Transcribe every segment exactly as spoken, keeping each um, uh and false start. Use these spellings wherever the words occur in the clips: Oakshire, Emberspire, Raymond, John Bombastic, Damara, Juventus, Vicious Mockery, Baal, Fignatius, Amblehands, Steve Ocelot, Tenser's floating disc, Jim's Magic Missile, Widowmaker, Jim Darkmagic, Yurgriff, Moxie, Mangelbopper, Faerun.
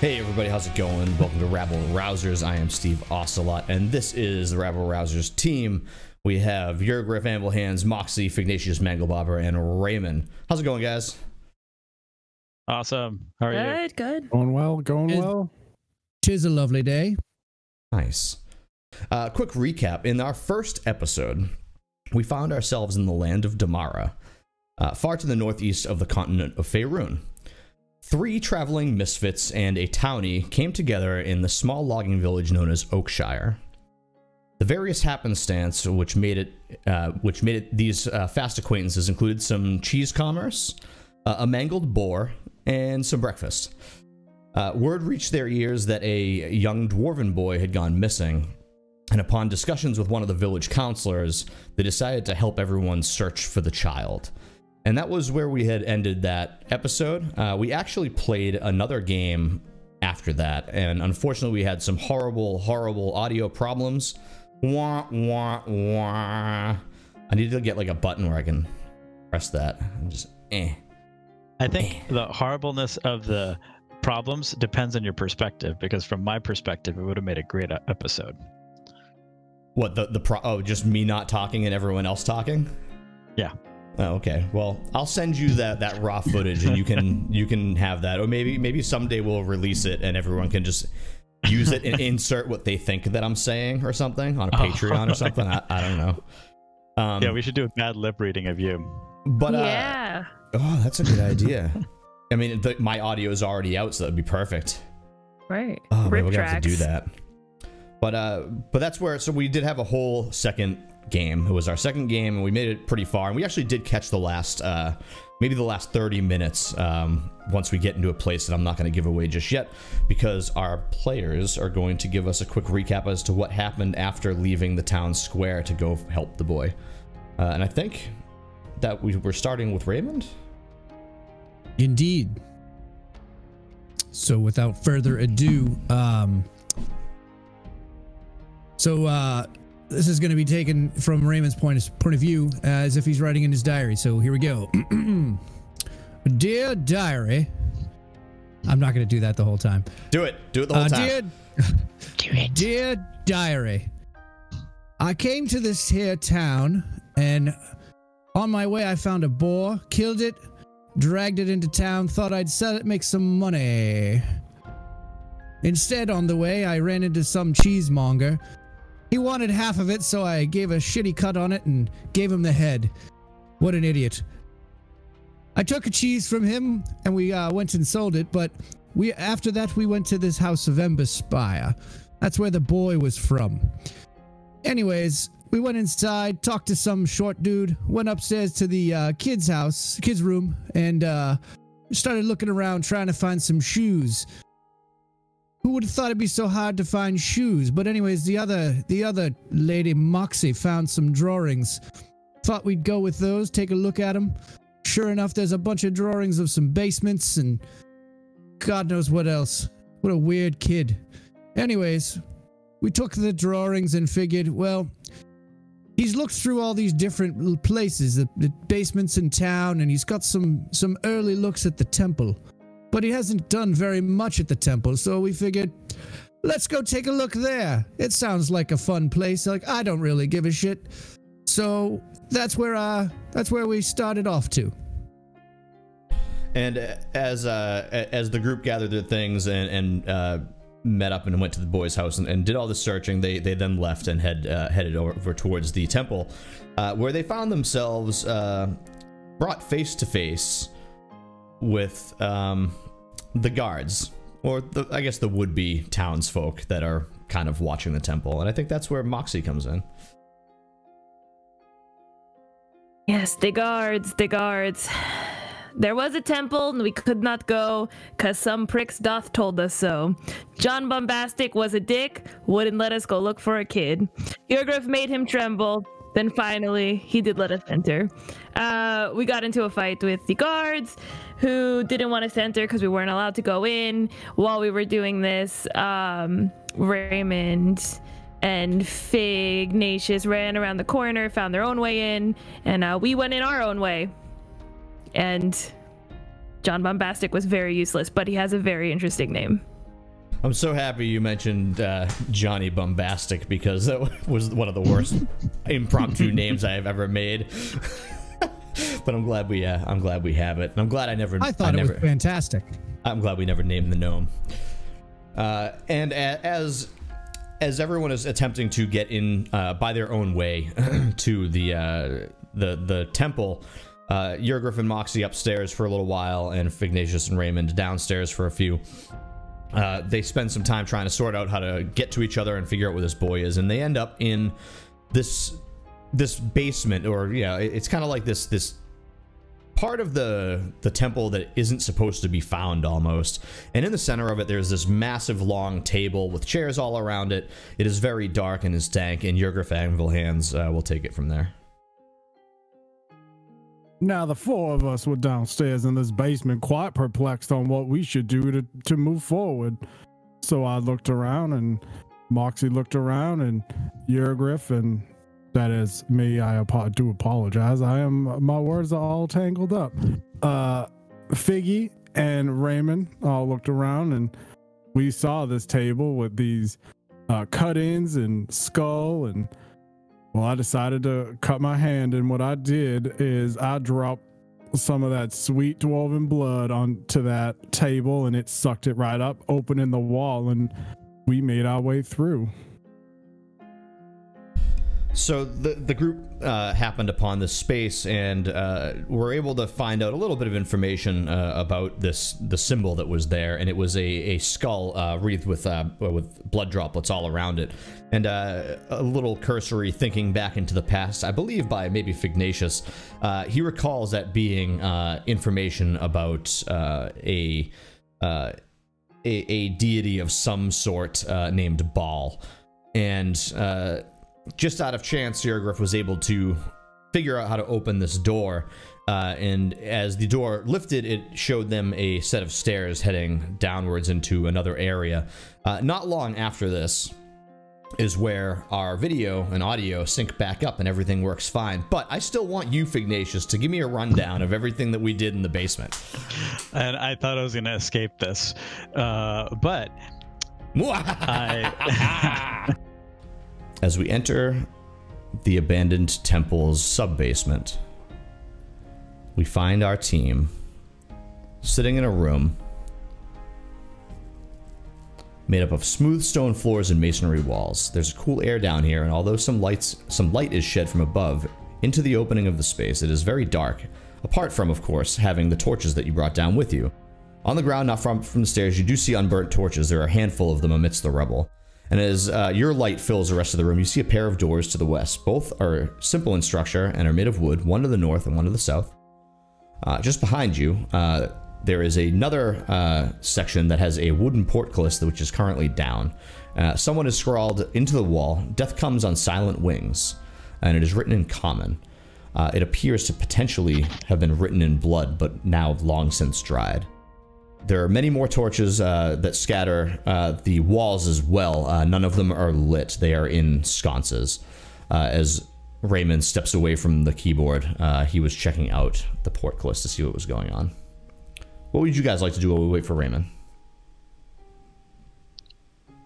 Hey everybody, how's it going? Welcome to Rabble Rousers. I am Steve Ocelot, and this is the Rabble Rousers team. We have Yurgriff, Amblehands, Moxie, Fignatius, Mangelbopper, and Raymond. How's it going, guys? Awesome. How are good, you? Good, good. Going well, going it, well. Tis a lovely day. Nice. Uh, quick recap. In our first episode, we found ourselves in the land of Damara, uh, far to the northeast of the continent of Faerun. Three traveling misfits and a townie came together in the small logging village known as Oakshire. The various happenstance which made it, uh, which made it these uh, fast acquaintances included some cheese commerce, uh, a mangled boar, and some breakfast. Uh, word reached their ears that a young dwarven boy had gone missing, and upon discussions with one of the village councilors, they decided to help everyone search for the child. And that was where we had ended that episode. Uh, we actually played another game after that, and unfortunately we had some horrible, horrible audio problems. Wah, wah, wah. I need to get like a button where I can press that. I'm just, eh. I think eh. the horribleness of the problems depends on your perspective, because from my perspective, it would have made a great episode. What, the, the pro- oh, just me not talking and everyone else talking? Yeah. Oh, okay. Well, I'll send you that that raw footage, and you can you can have that, or maybe maybe someday we'll release it, and everyone can just use it and insert what they think that I'm saying or something on a Patreon oh, or something. I, I don't know. Um, yeah, we should do a bad lip reading of you. But uh, yeah. Oh, that's a good idea. I mean, the, my audio is already out, so that'd be perfect. Right. Oh, Rip man, we're gonna have to do that. But uh, but that's where. So we did have a whole second game. It was our second game, and we made it pretty far, and we actually did catch the last uh maybe the last thirty minutes um once we get into a place that I'm not going to give away just yet, because our players are going to give us a quick recap as to what happened after leaving the town square to go help the boy. Uh, and I think that we were starting with Raymond. Indeed. So without further ado, um so uh this is going to be taken from Raymond's point, point of view, uh, as if he's writing in his diary. So here we go. Dear diary. I'm not going to do that the whole time. Do it. Do it the whole uh, time. Dear, do it. Dear diary. I came to this here town, and on my way I found a boar, killed it, dragged it into town, thought I'd sell it, make some money. Instead, on the way, I ran into some cheesemonger. He wanted half of it, so I gave a shitty cut on it and gave him the head. What an idiot. I took a cheese from him, and we uh, went and sold it, but we after that we went to this house of Emberspire. That's where the boy was from. Anyways, we went inside, talked to some short dude, went upstairs to the uh, kid's house, kid's room, and uh, started looking around trying to find some shoes. Who would have thought it'd be so hard to find shoes? But anyways, the other the other lady, Moxie, found some drawings. Thought we'd go with those, take a look at them. Sure enough, there's a bunch of drawings of some basements and God knows what else. What a weird kid. Anyways, we took the drawings and figured, well, he's looked through all these different places, the, the basements in town, and he's got some, some early looks at the temple. But he hasn't done very much at the temple, so we figured, let's go take a look there. It sounds like a fun place. Like, I don't really give a shit. So that's where uh, that's where we started off to. And as uh, as the group gathered their things and, and uh, met up and went to the boy's house and, and did all the searching, they they then left and had uh, headed over towards the temple, uh, where they found themselves uh, brought face to face with um, the guards, or the, I guess the would-be townsfolk that are kind of watching the temple. And I think that's where Moxie comes in. Yes, the guards, the guards. There was a temple and we could not go because some pricks doth told us so. John Bombastic was a dick, wouldn't let us go look for a kid. Yurgriff made him tremble. Then finally, he did let us enter. Uh, we got into a fight with the guards who didn't want us to enter because we weren't allowed to go in. While we were doing this, um, Raymond and Fignatius ran around the corner, found their own way in, and uh, we went in our own way. And John Bombastic was very useless, but he has a very interesting name. I'm so happy you mentioned uh, Johnny Bombastic, because that was one of the worst impromptu names I have ever made. But I'm glad we, uh, I'm glad we have it. And I'm glad I never. I thought I it never, was fantastic. I'm glad we never named the gnome. Uh, and a as as everyone is attempting to get in uh, by their own way to the uh, the the temple. Uh, Yurgriff and Moxie upstairs for a little while, and Fignatius and Raymond downstairs for a few. Uh, they spend some time trying to sort out how to get to each other and figure out where this boy is, and they end up in this this basement, or yeah, you know, it's kind of like this this part of the the temple that isn't supposed to be found almost. And in the center of it, there's this massive long table with chairs all around it. It is very dark and is dank, and Yurgriff and Amblehands uh, will take it from there. Now, the four of us were downstairs in this basement, quite perplexed on what we should do to, to move forward. So I looked around, and Moxie looked around, and Yurgriff, and that is me. I ap do apologize. I am, my words are all tangled up. Uh, Figgy and Raymond all looked around, and we saw this table with these uh, cut-ins and skull and... Well, I decided to cut my hand, and what I did is I dropped some of that sweet dwarven blood onto that table, and it sucked it right up, opening the wall, and we made our way through. So the, the group uh, happened upon this space, and uh, were able to find out a little bit of information uh, about this the symbol that was there, and it was a, a skull uh, wreathed with uh, with blood droplets all around it, and uh, a little cursory thinking back into the past, I believe by maybe Fignatius, uh, he recalls that being uh, information about uh, a, uh, a a deity of some sort uh, named Baal, and. Uh, Just out of chance, Yurgriff was able to figure out how to open this door, uh, and as the door lifted, it showed them a set of stairs heading downwards into another area. Uh, not long after this is where our video and audio sync back up and everything works fine, but I still want you, Fignatius, to give me a rundown of everything that we did in the basement. And I thought I was going to escape this, uh, but... I... As we enter the abandoned temple's sub-basement, we find our team sitting in a room made up of smooth stone floors and masonry walls. There's cool air down here, and although some lights, some light is shed from above into the opening of the space, it is very dark, apart from, of course, having the torches that you brought down with you. On the ground, not far from the stairs, you do see unburnt torches. There are a handful of them amidst the rubble. And as uh, your light fills the rest of the room, you see a pair of doors to the west. Both are simple in structure and are made of wood, one to the north and one to the south. Uh, just behind you, uh, there is another uh, section that has a wooden portcullis, which is currently down. Uh, someone has scrawled into the wall, "Death comes on silent wings," and it is written in common. Uh, it appears to potentially have been written in blood, but now long since dried. There are many more torches uh, that scatter uh, the walls as well. Uh, none of them are lit. They are in sconces. Uh, as Raymond steps away from the keyboard, uh, he was checking out the portcullis to see what was going on. What would you guys like to do while we wait for Raymond?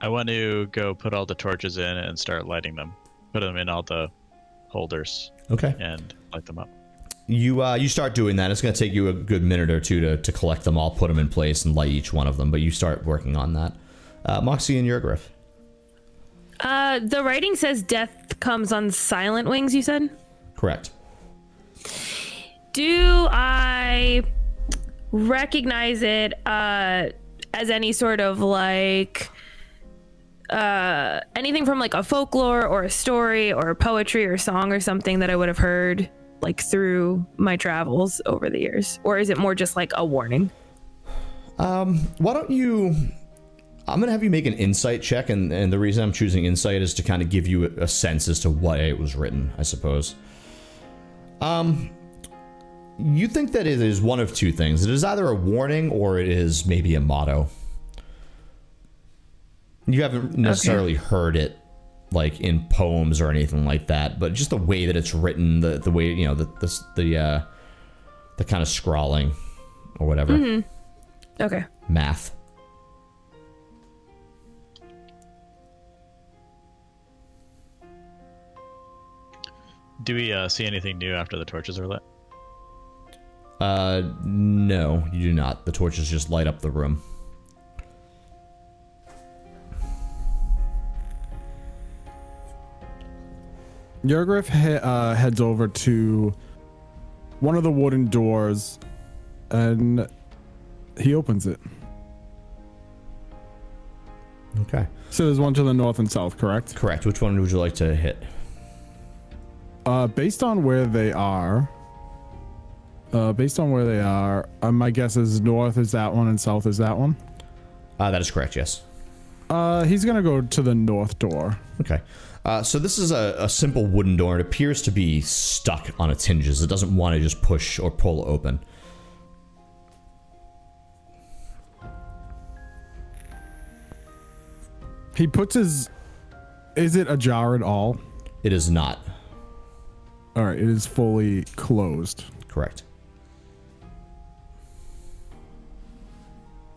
I want to go put all the torches in and start lighting them. Put them in all the holders. Okay. And light them up. You uh, you start doing that. It's going to take you a good minute or two to, to collect them all, put them in place, and light each one of them. But you start working on that. Uh, Moxie and Yurgriff. Uh, the writing says death comes on silent wings, you said? Correct. Do I recognize it uh, as any sort of like... Uh, anything from like a folklore or a story or poetry or song or something that I would have heard? Like through my travels over the years, or is it more just like a warning? Um, why don't you? I'm gonna have you make an insight check, and and the reason I'm choosing insight is to kind of give you a, a sense as to why it was written, I suppose. Um, you think that it is one of two things. It is either a warning or it is maybe a motto. You haven't necessarily okay. heard it. Like in poems or anything like that, but just the way that it's written, the the way you know the the the, uh, the kind of scrawling or whatever. Mm-hmm. Okay. Math. Do we uh, see anything new after the torches are lit? Uh, no, you do not. The torches just light up the room. Yurgriff he uh, heads over to one of the wooden doors and he opens it. Okay. So there's one to the north and south, correct? Correct. Which one would you like to hit? Uh, based on where they are, uh, based on where they are, uh, my guess is north is that one and south is that one. Uh, that is correct, yes. Uh, he's going to go to the north door. Okay. Uh, so this is a, a simple wooden door. It appears to be stuck on its hinges. It doesn't want to just push or pull open. He puts his... Is it ajar at all? It is not. All right, it is fully closed. Correct.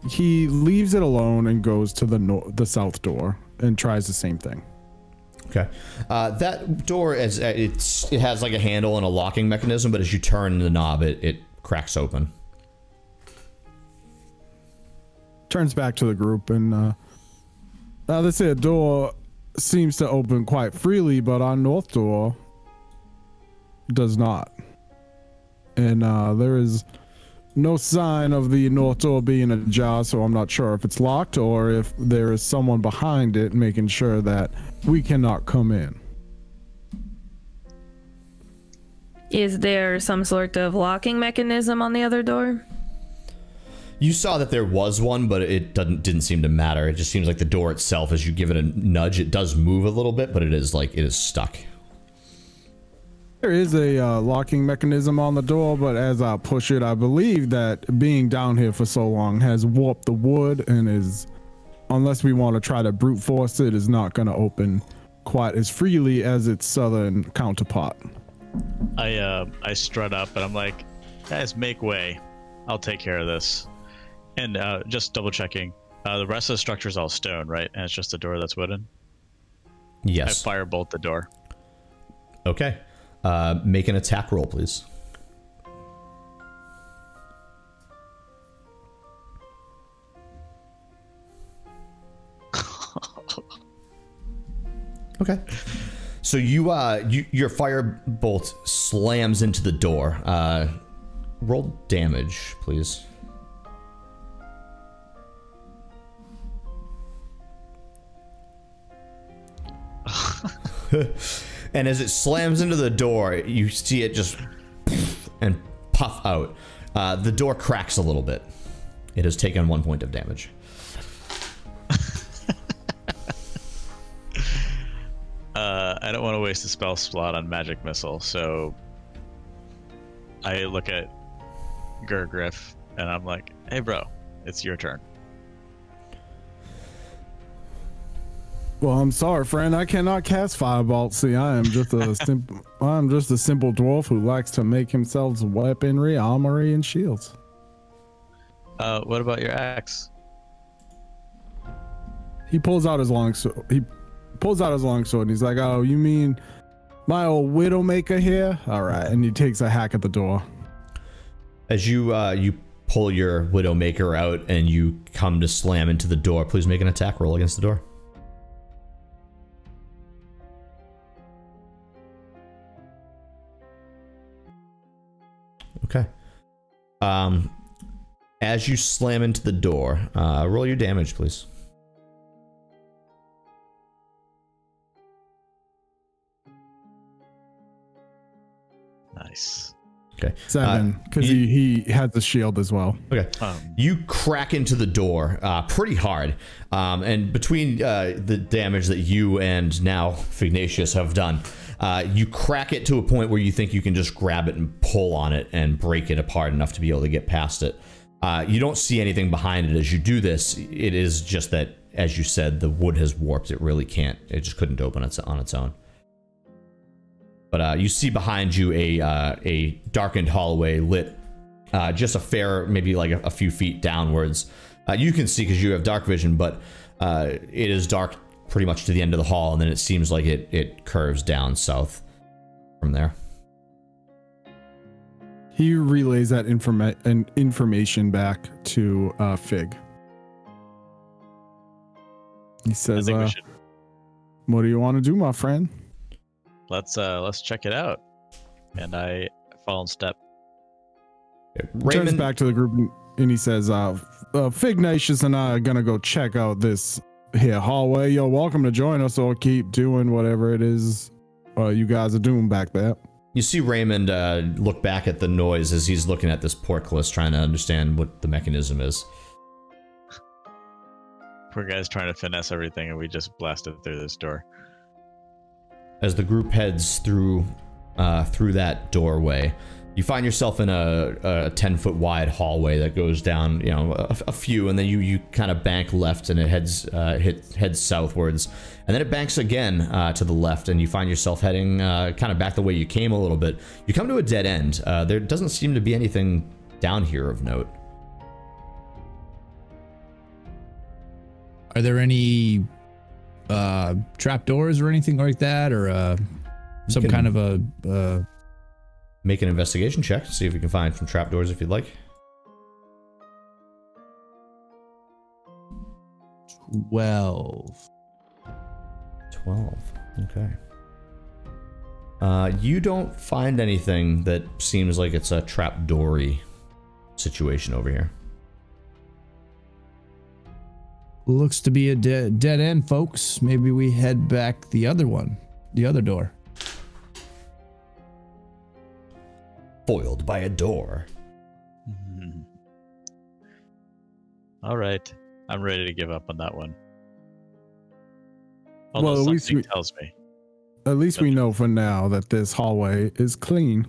He leaves it alone and goes to the no the south door and tries the same thing. Okay. Uh, that door, is, uh, it's, it has like a handle and a locking mechanism, but as you turn the knob, it, it cracks open. Turns back to the group and... Uh, now, they say a door seems to open quite freely, but our north door does not. And uh, there is no sign of the north door being ajar, so I'm not sure if it's locked or if there is someone behind it making sure that we cannot come in. Is there some sort of locking mechanism on the other door? You saw that there was one, but it doesn't didn't seem to matter. It just seems like the door itself, as you give it a nudge, it does move a little bit, but it is like it is stuck. There is a uh, locking mechanism on the door, but as I push it, I believe that being down here for so long has warped the wood and is, unless we want to try to brute force it, is not going to open quite as freely as its southern counterpart. I uh, I strut up and I'm like, guys, make way. I'll take care of this. And uh, just double checking, uh, the rest of the structure is all stone, right? And it's just the door that's wooden? Yes. I firebolt the door. Okay. Uh, make an attack roll, please. Okay. So you, uh, you, your firebolt slams into the door. Uh, roll damage, please. And as it slams into the door, you see it just and puff out. Uh, the door cracks a little bit. It has taken one point of damage. uh, I don't want to waste a spell slot on magic missile, so I look at Yurgriff and I'm like, "Hey, bro, it's your turn." Well, I'm sorry, friend. I cannot cast Firebolt. See, I am just a simple, I'm just a simple dwarf who likes to make himself weaponry, armory, and shields. Uh, what about your axe? He pulls out his long sword. He pulls out his long sword, and he's like, "Oh, you mean my old Widowmaker here? All right." And he takes a hack at the door. As you uh, you pull your Widowmaker out and you come to slam into the door, please make an attack roll against the door. Okay. Um, as you slam into the door, uh, roll your damage, please. Nice. Okay. Seven, because uh, he, he had the shield as well. Okay. Um, you crack into the door uh, pretty hard. Um, and between uh, the damage that you and now Fignatius have done, Uh, you crack it to a point where you think you can just grab it and pull on it and break it apart enough to be able to get past it. Uh, you don't see anything behind it as you do this. It is just that, as you said, the wood has warped. It really can't. It just couldn't open it on its own. But uh, you see behind you a, uh, a darkened hallway lit uh, just a fair, maybe like a, a few feet downwards. Uh, you can see because you have dark vision, but uh, it is dark pretty much to the end of the hall, and then it seems like it, it curves down south. from there. He relays that informa and information back to uh, Fig. He says, uh, "What do you want to do, my friend? Let's uh, let's check it out." And I fall in step. Raymond turns back to the group and he says, uh, uh, "Fignatius and I are gonna go check out this here hallway. You're welcome to join us or keep doing whatever it is uh, you guys are doing back there." You see Raymond uh, look back at the noise as he's looking at this portcullis, trying to understand what the mechanism is. Poor guy's trying to finesse everything, and we just blasted through this door. As the group heads through uh, through that doorway, you find yourself in a ten-foot wide hallway that goes down, you know, a, a few, and then you you kind of bank left, and it heads uh, hit, heads southwards, and then it banks again uh, to the left, and you find yourself heading uh, kind of back the way you came a little bit. You come to a dead end. Uh, there doesn't seem to be anything down here of note. Are there any uh, trapdoors or anything like that, or uh, some kind of a? Uh... Make an investigation check to see if you can find some trapdoors if you'd like. Twelve. Twelve. Okay. Uh, you don't find anything that seems like it's a trapdoory situation over here. Looks to be a de dead end, folks. Maybe we head back the other one, the other door. Foiled by a door. Mm-hmm. All right, I'm ready to give up on that one. Although well, at least we, tells me. At least we know for now that this hallway is clean.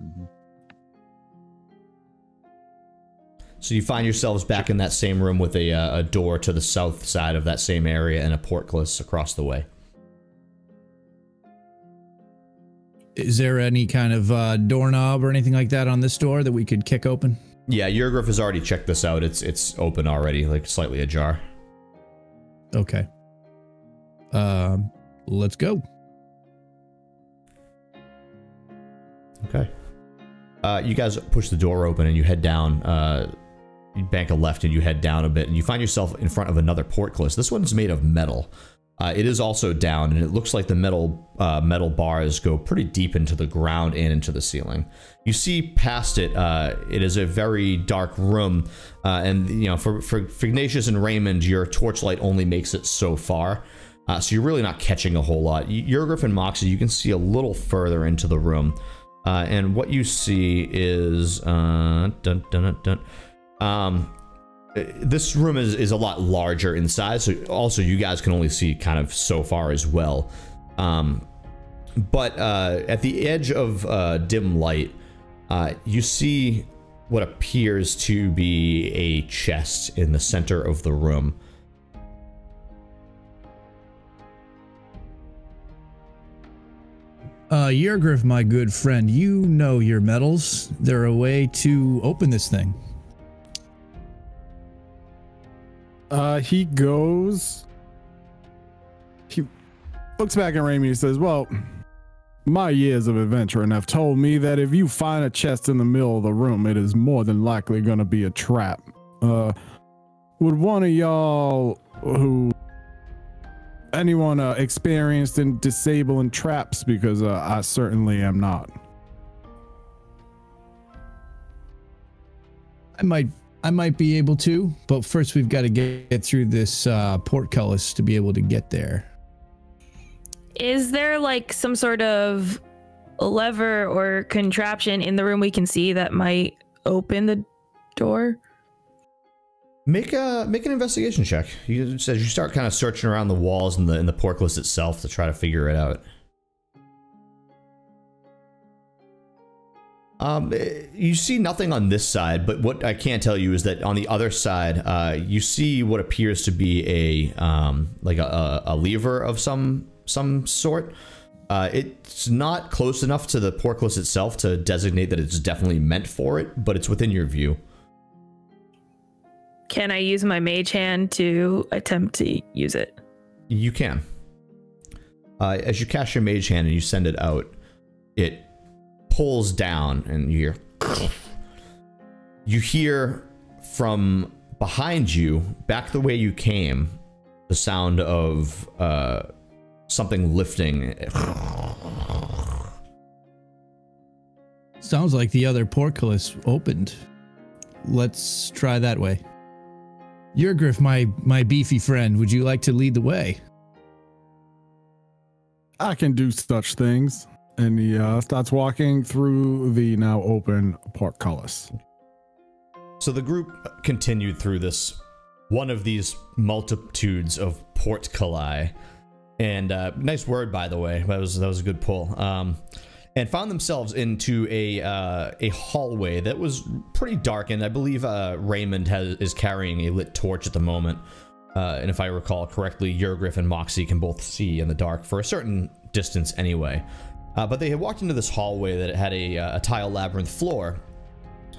Mm-hmm. So you find yourselves back in that same room with a, uh, a door to the south side of that same area and a portcullis across the way. Is there any kind of uh, doorknob or anything like that on this door that we could kick open? Yeah, Yurgriff has already checked this out. It's it's open already, like slightly ajar. Okay. Uh, let's go. Okay. Uh, you guys push the door open and you head down. Uh, you bank a left and you head down a bit, and you find yourself in front of another portcullis. This one's made of metal. Uh, it is also down, and it looks like the metal uh, metal bars go pretty deep into the ground and into the ceiling. You see past it, uh, it is a very dark room, uh, and you know, for, for Fignatius and Raymond, your torchlight only makes it so far, uh, so you're really not catching a whole lot. Yurgriff and Moxie, you can see a little further into the room, uh, and what you see is uh, dun dun dun. Um, This room is, is a lot larger in size, so also you guys can only see kind of so far as well. Um, but uh, at the edge of uh, dim light, uh, you see what appears to be a chest in the center of the room. Uh, Yurgriff, my good friend, you know your metals. They're a way to open this thing. Uh, he goes, he looks back at Raimi and says, well, my years of adventuring have told me that if you find a chest in the middle of the room, it is more than likely going to be a trap. Uh, would one of y'all who, anyone uh, experienced in disabling traps? Because uh, I certainly am not. I might I might be able to, but first we've got to get through this uh, portcullis to be able to get there. Is there like some sort of lever or contraption in the room we can see that might open the door? Make a make an investigation check. You says you start kind of searching around the walls and the in the portcullis itself to try to figure it out. Um, you see nothing on this side, but what I can tell you is that on the other side, uh, you see what appears to be a um, like a, a lever of some some sort. Uh, it's not close enough to the portcullis itself to designate that it's definitely meant for it, but it's within your view. Can I use my mage hand to attempt to use it? You can. Uh, as you cast your mage hand and you send it out, it pulls down and you hear you hear from behind you, back the way you came, the sound of uh, something lifting. Sounds like the other portcullis opened. Let's try that way. Yurgriff, my my beefy friend, would you like to lead the way? I can do such things. And he uh, starts walking through the now open portcullis. So the group continued through this, one of these multitudes of portcullis. And uh, nice word, by the way. That was that was a good pull. Um, and found themselves into a uh, a hallway that was pretty dark, and I believe uh, Raymond has, is carrying a lit torch at the moment. Uh, and if I recall correctly, Yurgriff and Moxie can both see in the dark for a certain distance anyway. Uh, but they had walked into this hallway that had a, uh, a tile labyrinth floor,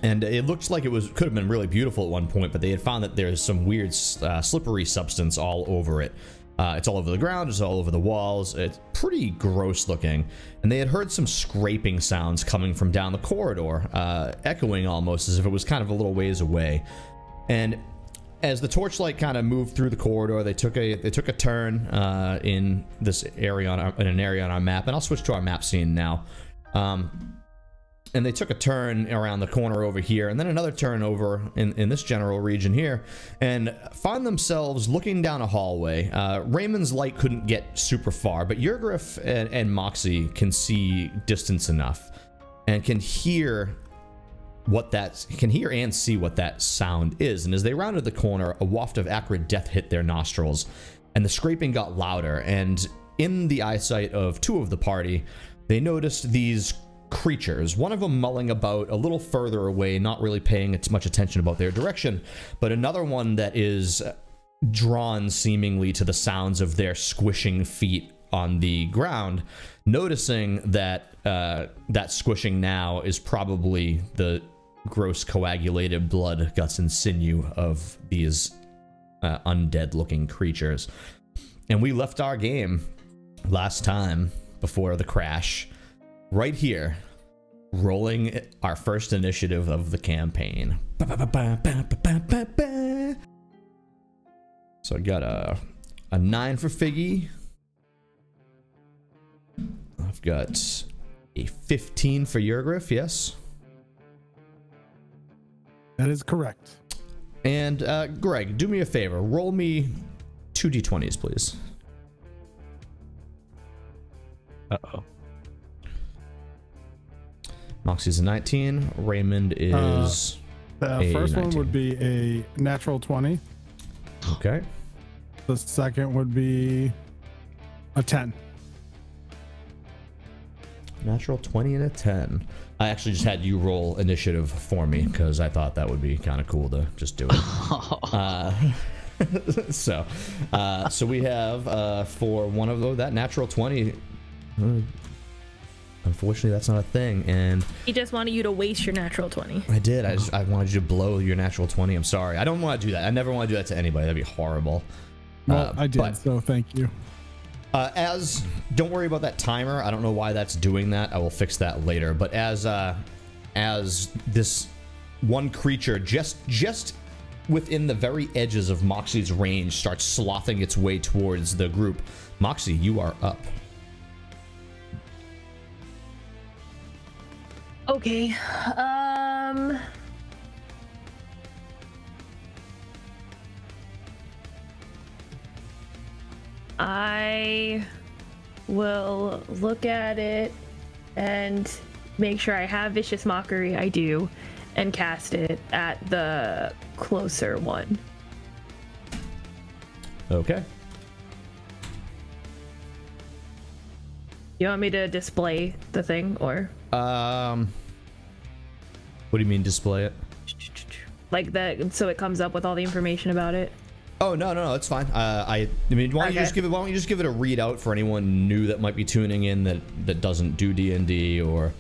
and it looked like it was could have been really beautiful at one point, but they had found that there's some weird uh, slippery substance all over it. Uh, it's all over the ground, it's all over the walls, it's pretty gross looking. And they had heard some scraping sounds coming from down the corridor, uh, echoing almost as if it was kind of a little ways away. And as the torchlight kind of moved through the corridor, they took a they took a turn uh, in this area on our, in an area on our map, and I'll switch to our map scene now. Um, and they took a turn around the corner over here, and then another turn over in, in this general region here, and find themselves looking down a hallway. Uh, Raymond's light couldn't get super far, but Yurgriff and, and Moxie can see distance enough and can hear what that can hear and see what that sound is. And as they rounded the corner, a waft of acrid death hit their nostrils, and the scraping got louder. And in the eyesight of two of the party, they noticed these creatures, one of them mulling about a little further away, not really paying much attention about their direction, but another one that is drawn seemingly to the sounds of their squishing feet on the ground, noticing that uh, that squishing now is probably the gross coagulated blood, guts, and sinew of these uh, undead-looking creatures. And we left our game last time before the crash right here, rolling our first initiative of the campaign. Ba, ba, ba, ba, ba, ba, ba, ba. So I got a, a nine for Figgy. I've got a fifteen for Yurgriff, yes? That is correct. And uh, Greg, do me a favor. Roll me two d twenties, please. Uh-oh. Moxie's a nineteen. Raymond is uh, the first one would be a natural twenty. Okay. The second would be a ten. Natural twenty and a ten. I actually just had you roll initiative for me because I thought that would be kind of cool to just do it. uh, so, uh, so we have uh, for one of those, that natural twenty. Uh, Unfortunately, that's not a thing, and he just wanted you to waste your natural twenty. I did. I, just, I wanted you to blow your natural twenty. I'm sorry. I don't want to do that. I never want to do that to anybody. That'd be horrible. Well, uh, I did, but, so thank you. Uh, as don't worry about that timer. I don't know why that's doing that. I will fix that later. But as uh, as this one creature just just within the very edges of Moxie's range starts slothing its way towards the group, Moxie, you are up. Okay, um, I will look at it and make sure I have Vicious Mockery, I do, and cast it at the closer one. Okay. You want me to display the thing, or? Um... What do you mean display it? Like that, so it comes up with all the information about it. Oh no, no, no, it's fine. Uh, I, I mean, why don't okay. you just give it? Why don't you just give it a readout for anyone new that might be tuning in that that doesn't do D and D or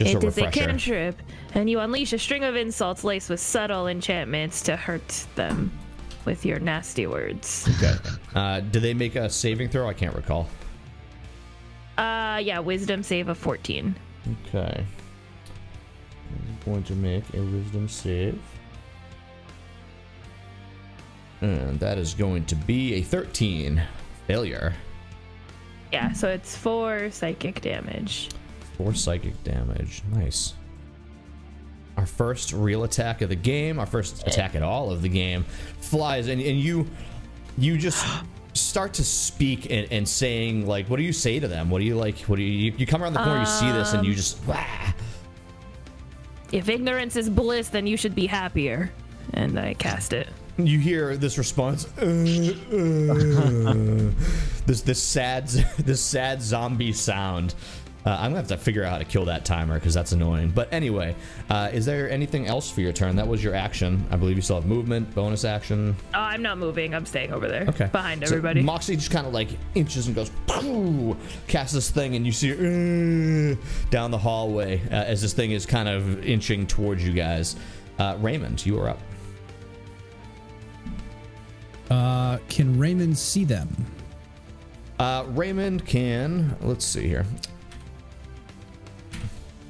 just it a refresher. It is a cantrip, and you unleash a string of insults laced with subtle enchantments to hurt them with your nasty words. Okay. Uh, do they make a saving throw? I can't recall. Uh, yeah, wisdom save of fourteen. Okay. I'm going to make a wisdom save. And that is going to be a thirteen. Failure. Yeah, so it's four psychic damage. Four psychic damage. Nice. Our first real attack of the game, our first attack at all of the game, flies, and, and you you just start to speak and, and saying, like, what do you say to them? What do you, like, what do you, you come around the corner, um, you see this, and you just, ah. If ignorance is bliss, then you should be happier. And I cast it. You hear this response, uh, uh, this this sad this sad zombie sound. Uh, I'm gonna have to figure out how to kill that timer because that's annoying. But anyway, uh, is there anything else for your turn? That was your action. I believe you still have movement, bonus action. Oh, I'm not moving. I'm staying over there, okay, behind everybody. So Moxie just kind of like inches and goes, pooh, casts this thing, and you see her, uh, down the hallway uh, as this thing is kind of inching towards you guys. Uh, Raymond, you are up. Uh, can Raymond see them? Uh, Raymond can, let's see here.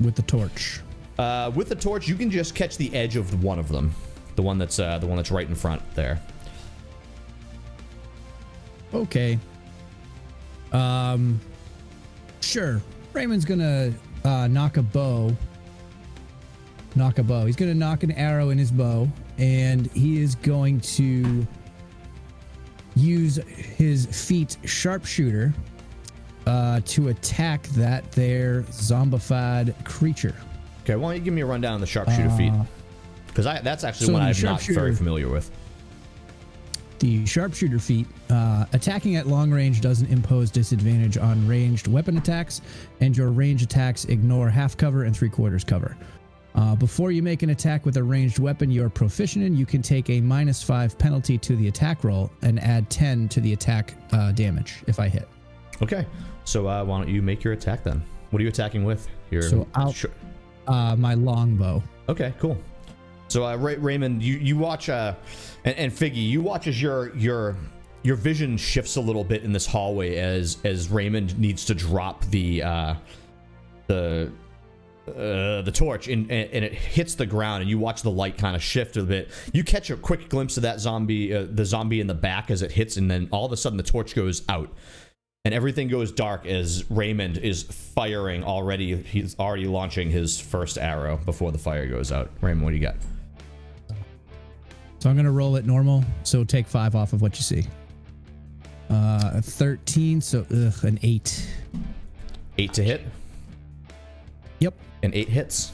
With the torch. Uh, with the torch, you can just catch the edge of one of them. The one that's, uh, the one that's right in front there. Okay. Um, sure. Raymond's gonna, uh, knock a bow. Knock a bow. He's gonna knock an arrow in his bow, and he is going to use his feet sharpshooter uh, to attack that there zombified creature. Okay, why don't you give me a rundown on the sharpshooter uh, feat? Because that's actually so one I'm not very familiar with. The sharpshooter feat, uh, attacking at long range doesn't impose disadvantage on ranged weapon attacks, and your range attacks ignore half cover and three quarters cover. Uh, before you make an attack with a ranged weapon you're proficient in, you can take a minus five penalty to the attack roll and add ten to the attack uh, damage if I hit. Okay, so uh, why don't you make your attack then? What are you attacking with? Your so I'll, uh, my longbow. Okay, cool. So uh, Ray Raymond, you you watch, uh, and, and Figgy, you watch as your your your vision shifts a little bit in this hallway as as Raymond needs to drop the uh, the. Uh, the torch and, and it hits the ground, and you watch the light kind of shift a bit. You catch a quick glimpse of that zombie, uh, the zombie in the back as it hits, and then all of a sudden the torch goes out and everything goes dark as Raymond is firing already. He's already launching his first arrow before the fire goes out. Raymond, what do you got? So I'm going to roll it normal, so take five off of what you see. Uh, a thirteen, so ugh, an eight. Eight to hit? Yep. And eight hits.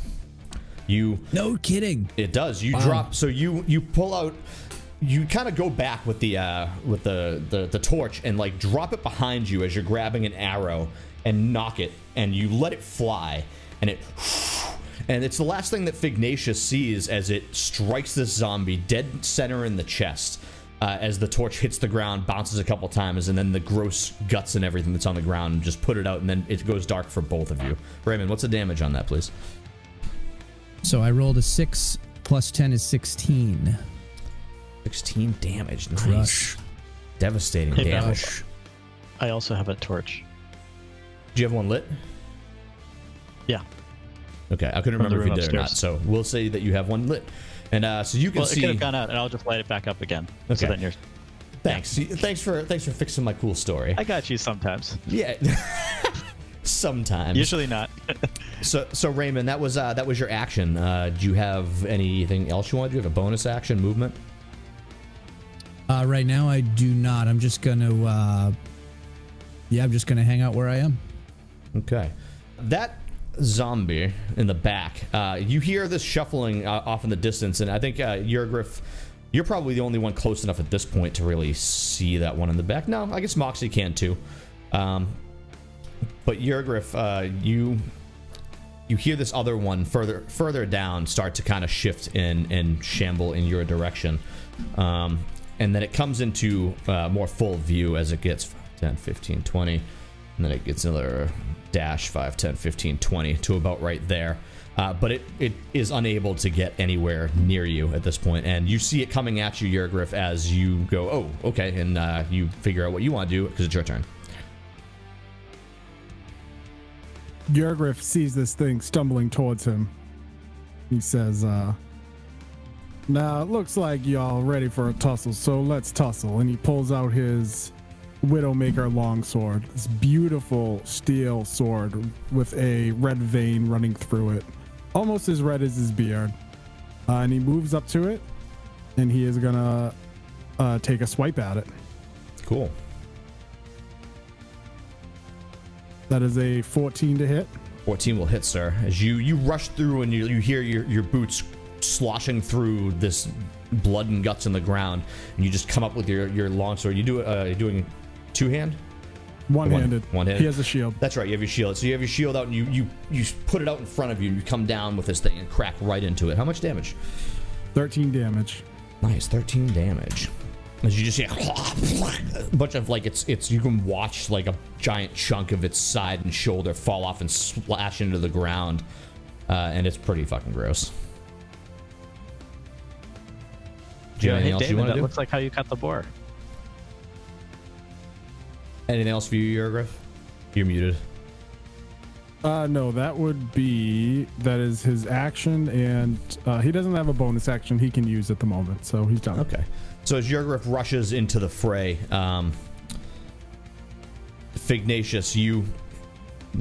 You no kidding. It does. You wow. drop. So you you pull out. You kind of go back with the uh, with the, the the torch and like drop it behind you as you're grabbing an arrow and knock it, and you let it fly, and it and it's the last thing that Fignatius sees as it strikes this zombie dead center in the chest. Uh, as the torch hits the ground, bounces a couple times, and then the gross guts and everything that's on the ground, just put it out, and then it goes dark for both of you. Raymond, what's the damage on that, please? So I rolled a six, plus ten is sixteen. sixteen damage. Nice. Crush. Devastating hey, damage. I also have a torch. Do you have one lit? Yeah. Okay, I couldn't From remember if you did upstairs. Or not, so we'll say that you have one lit. And uh, so you can well, see. It could have gone out, and I'll just light it back up again. Okay. So then you're... Thanks. Yeah. Thanks for thanks for fixing my cool story. I got you sometimes. Yeah. Sometimes. Usually not. so so Raymond, that was uh, that was your action. Uh, do you have anything else you want? Do you have a bonus action movement? Uh, right now, I do not. I'm just gonna. Uh, yeah, I'm just gonna hang out where I am. Okay. That. Zombie in the back. Uh, you hear this shuffling uh, off in the distance, and I think uh, Yurgriff, you're probably the only one close enough at this point to really see that one in the back. No, I guess Moxie can too. Um, but Yurgriff, uh, you you hear this other one further further down start to kind of shift in and shamble in your direction, um, and then it comes into uh, more full view as it gets ten, fifteen, twenty, and then it gets another. Dash five, ten, fifteen, twenty to about right there, uh, but it it is unable to get anywhere near you at this point, and you see it coming at you, Yurgriff, as you go, oh, okay, and uh, you figure out what you want to do because it's your turn. Yurgriff sees this thing stumbling towards him. He says, uh, now it looks like y'all ready for a tussle, so let's tussle. And he pulls out his Widowmaker longsword, this beautiful steel sword with a red vein running through it, almost as red as his beard. Uh, and he moves up to it, and he is gonna uh, take a swipe at it. Cool. That is a fourteen to hit. fourteen will hit, sir. As you you rush through and you you hear your your boots sloshing through this blood and guts in the ground, and you just come up with your your longsword. You do uh, you're doing two hand. One-handed. One-handed. He has a shield. That's right. You have your shield. So you have your shield out, and you you you put it out in front of you. And you come down with this thing and crack right into it. How much damage? Thirteen damage. Nice. Thirteen damage. As you just see a bunch of like it's it's you can watch like a giant chunk of its side and shoulder fall off and splash into the ground, uh, and it's pretty fucking gross. Do you yeah, have anything hey, else David, you want to do? That looks like how you cut the boar. Anything else for you, Yurgriff? You're muted. Uh, no, that would be... That is his action, and uh, he doesn't have a bonus action he can use at the moment, so he's done. Okay. So as Yurgriff rushes into the fray, um, Fignatius, you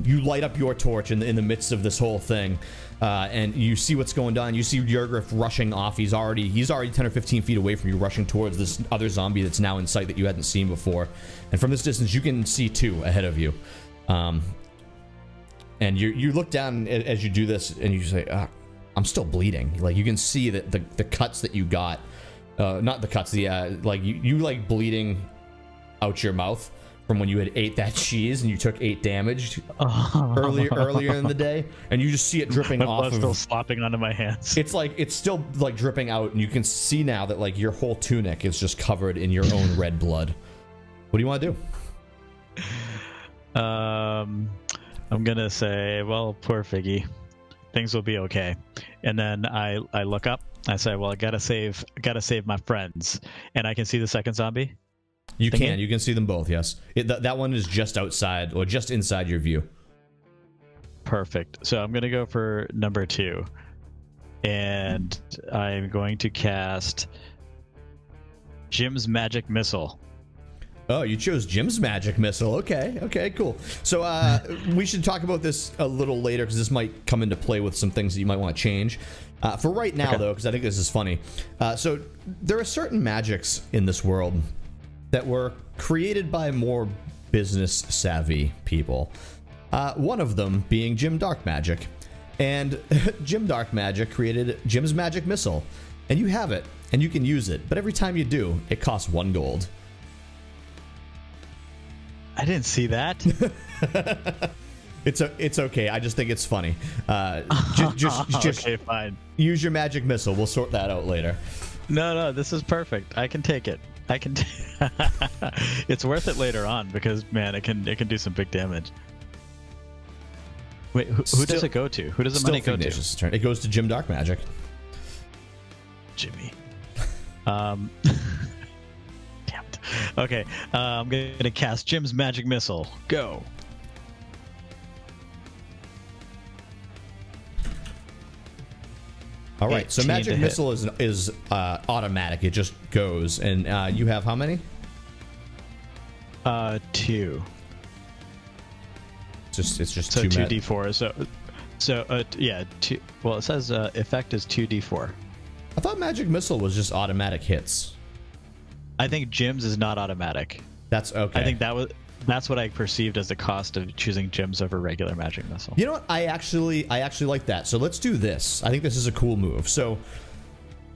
you light up your torch in the, in the midst of this whole thing, uh, and you see what's going on. You see Yurgriff rushing off. He's already he's already ten or fifteen feet away from you, rushing towards this other zombie that's now in sight that you hadn't seen before. And from this distance, you can see two ahead of you. Um, and you you look down as you do this, and you say, ah, I'm still bleeding. Like, you can see that the, the cuts that you got, uh, not the cuts, the, uh, like, you, you, like, bleeding out your mouth from when you had ate that cheese and you took eight damage oh. earlier earlier in the day, and you just see it dripping my off. Blood's of, still slopping onto my hands. It's like it's still like dripping out, and you can see now that like your whole tunic is just covered in your own red blood. What do you want to do? Um, I'm gonna say, well, poor Figgy, things will be okay. And then I I look up. I say, well, I gotta save gotta save my friends, and I can see the second zombie. You thinking? can. You can see them both, yes. It, th that one is just outside, or just inside your view. Perfect. So I'm going to go for number two. And I'm going to cast Jim's Magic Missile. Oh, you chose Jim's Magic Missile. Okay, okay, cool. So uh, we should talk about this a little later, because this might come into play with some things that you might want to change. Uh, for right now, okay. though, because I think this is funny. Uh, so there are certain magics in this world that were created by more business-savvy people. Uh, one of them being Jim Darkmagic. And Jim Darkmagic created Jim's Magic Missile. And you have it, and you can use it. But every time you do, it costs one gold. I didn't see that. It's a, it's okay. I just think it's funny. Uh, just, just, just okay, fine. Use your magic missile. We'll sort that out later. No, no, this is perfect. I can take it. I can. T it's worth it later on, because man, it can it can do some big damage. Wait, who, who still, does it go to? Who does the money go to? Turn. It goes to Jim Darkmagic. Jimmy. Um. Damn it. Okay, uh, I'm gonna cast Jim's Magic Missile. Go. All right, so Magic Missile is is uh, automatic. It just goes, and uh, you have how many? Uh, two. It's just it's just so two, two d four. So, so uh, yeah, two. Well, it says uh, effect is two d four. I thought Magic Missile was just automatic hits. I think Jim's is not automatic. That's okay. I think that was. That's what I perceived as the cost of choosing gems over regular magic missile. You know what? I actually I actually like that. So let's do this. I think this is a cool move. So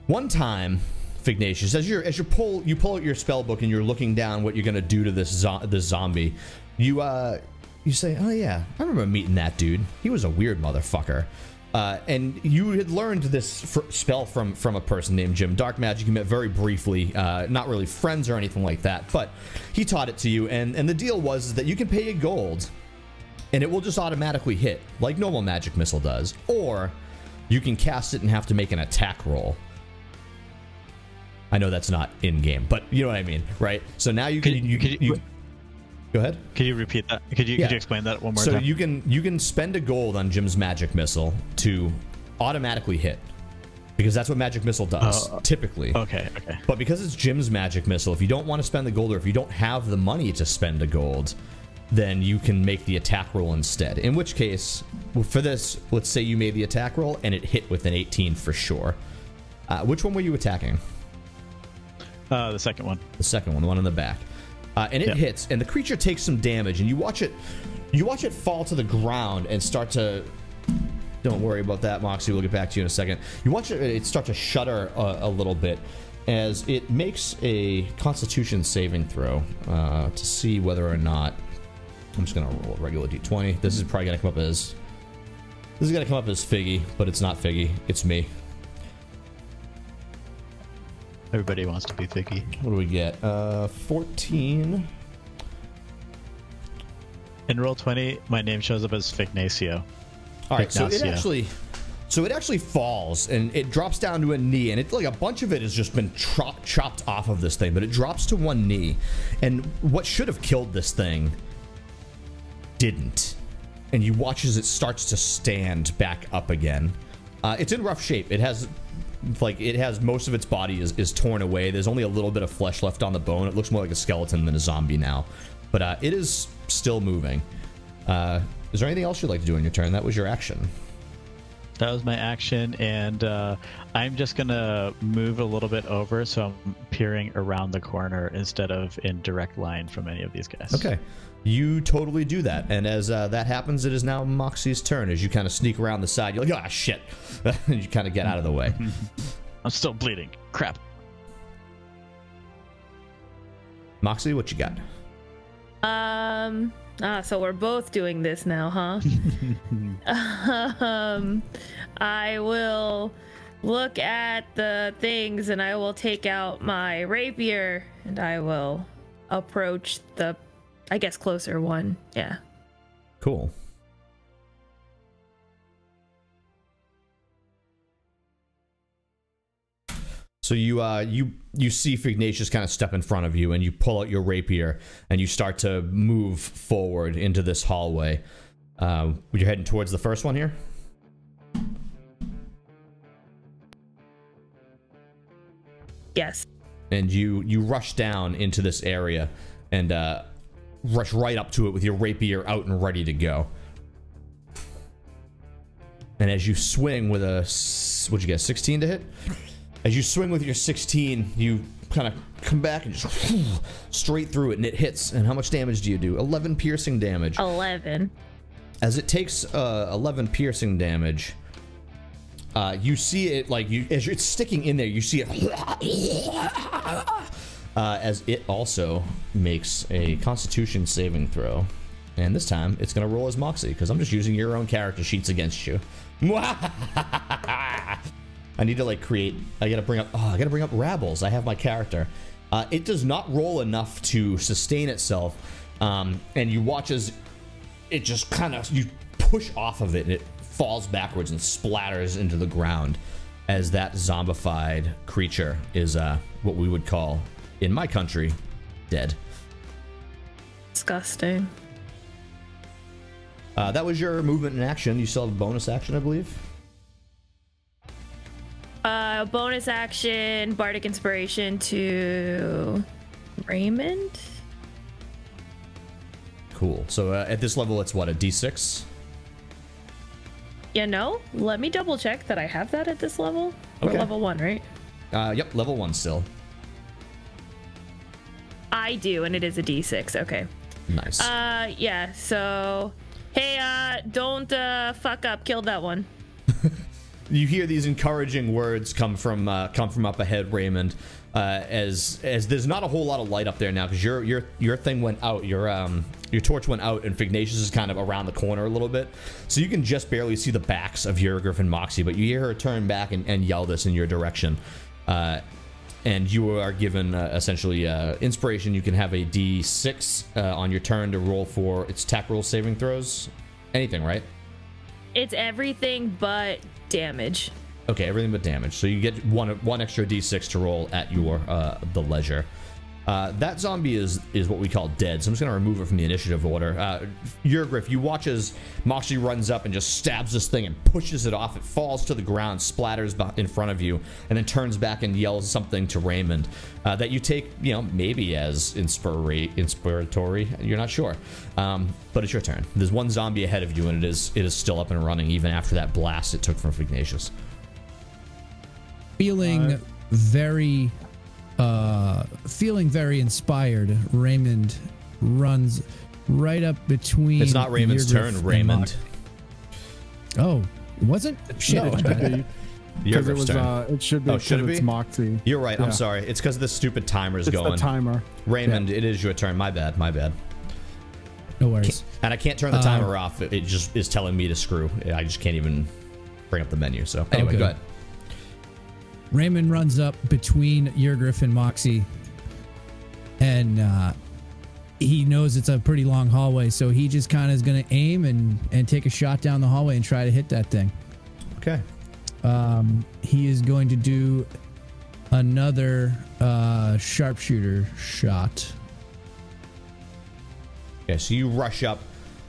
one time, Fignatius, as you as you pull you pull out your spell book and you're looking down what you're gonna do to this zo this zombie, you uh you say, oh yeah, I remember meeting that dude. He was a weird motherfucker. Uh, and you had learned this fr spell from from a person named Jim Darkmagic. You met very briefly, uh, not really friends or anything like that, but he taught it to you. And, and the deal was that you can pay a gold, and it will just automatically hit, like normal magic missile does. Or you can cast it and have to make an attack roll. I know that's not in game, but you know what I mean, right? So now you can... Could, you, you, could you, you, Go ahead. Could you repeat that? Could you, yeah. could you explain that one more so time? So you can you can spend a gold on Jim's Magic Missile to automatically hit, because that's what Magic Missile does, uh, typically. Okay, okay. But because it's Jim's Magic Missile, if you don't want to spend the gold, or if you don't have the money to spend the gold, then you can make the attack roll instead. In which case, for this, let's say you made the attack roll, and it hit with an eighteen for sure. Uh, which one were you attacking? Uh, the second one. The second one, the one in the back. Uh, and it yep. hits, and the creature takes some damage, and you watch it you watch it fall to the ground and start to... Don't worry about that, Moxie. We'll get back to you in a second. You watch it, it start to shudder a, a little bit as it makes a Constitution saving throw uh, to see whether or not... I'm just going to roll a regular d twenty. This is probably going to come up as... This is going to come up as Figgy, but it's not Figgy. It's me. Everybody wants to be Figgy. What do we get? Uh, fourteen. In roll twenty, my name shows up as Fignatio. All right, Fignatio. so it actually, so it actually falls and it drops down to a knee, and it like a bunch of it has just been chop, chopped off of this thing, but it drops to one knee, and what should have killed this thing didn't, and you watch as it starts to stand back up again. Uh, it's in rough shape. It has. Like, it has most of its body is, is torn away. There's only a little bit of flesh left on the bone. It looks more like a skeleton than a zombie now. But uh, it is still moving. Uh, is there anything else you'd like to do in your turn? That was your action. That was my action, and uh, I'm just going to move a little bit over, so I'm peering around the corner instead of in direct line from any of these guys. Okay. You totally do that, and as uh, that happens, it is now Moxie's turn. As you kind of sneak around the side, you're like, ah, shit, and you kind of get out of the way. I'm still bleeding. Crap. Moxie, what you got? Um, ah, so we're both doing this now, huh? um, I will look at the things, and I will take out my rapier, and I will approach the... I guess closer one. Yeah. Cool. So you uh you you see Fignatius kind of step in front of you, and you pull out your rapier, and you start to move forward into this hallway. Uh, you're heading towards the first one here. Yes. And you you rush down into this area, and uh. rush right up to it with your rapier out and ready to go. And as you swing with a... What'd you get? sixteen to hit? As you swing with your sixteen, you kind of come back and just... straight through it, and it hits. And how much damage do you do? eleven piercing damage. eleven. As it takes uh, eleven piercing damage, uh, you see it, like, you as it's sticking in there, you see it... Uh, as it also makes a Constitution saving throw. And this time, it's going to roll as Moxie, because I'm just using your own character sheets against you. I need to, like, create... I got to bring up... Oh, I got to bring up Rabbles. I have my character. Uh, it does not roll enough to sustain itself. Um, and you watch as it just kind of... You push off of it, and it falls backwards and splatters into the ground as that zombified creature is uh, what we would call... in my country, dead. Disgusting. Uh, that was your movement and action. You still have a bonus action, I believe. Uh, bonus action, Bardic Inspiration to Raymond. Cool. So uh, at this level, it's what, a d six? You know, let me double check that I have that at this level. Okay. We're level one, right? Uh, yep, level one still. I do, and it is a d six. Okay. Nice. Uh, yeah, so... Hey, uh, don't uh, fuck up. Killed that one. You hear these encouraging words come from uh, come from up ahead, Raymond, uh, as as there's not a whole lot of light up there now, because your your your thing went out. Your um your torch went out, and Fignatius is kind of around the corner a little bit. So you can just barely see the backs of Yurgriff and Moxie, but you hear her turn back and, and yell this in your direction. Uh... And you are given, uh, essentially, uh, inspiration. You can have a d six uh, on your turn to roll for its attack roll, saving throws. Anything, right? It's everything but damage. Okay, everything but damage. So you get one one extra d six to roll at your uh, the leisure. Uh, that zombie is is what we call dead, so I'm just going to remove it from the initiative order. Uh, Yurgriff, you watch as Moxie runs up and just stabs this thing and pushes it off. It falls to the ground, splatters in front of you, and then turns back and yells something to Raymond uh, that you take, you know, maybe as inspira inspiratory. You're not sure, um, but it's your turn. There's one zombie ahead of you, and it is it is still up and running even after that blast it took from Fignatius. Feeling uh, very... Uh, feeling very inspired, Raymond runs right up between. It's not Raymond's turn, Raymond. Oh, it wasn't? Shit. No. It, it, was, uh, it should be. Oh, should it be? It's Moxie. You're right. Yeah. I'm sorry. It's because the stupid timer's it's going. It's the timer. Raymond, yeah. It is your turn. My bad. My bad. No worries. Can't, and I can't turn the timer uh, off. It just is telling me to screw. I just can't even bring up the menu. So anyway, okay. Go ahead. Raymond runs up between Yurgriff and Moxie, and uh, he knows it's a pretty long hallway, so he just kind of is going to aim and, and take a shot down the hallway and try to hit that thing. Okay. Um, he is going to do another uh, sharpshooter shot. Okay, so you rush up.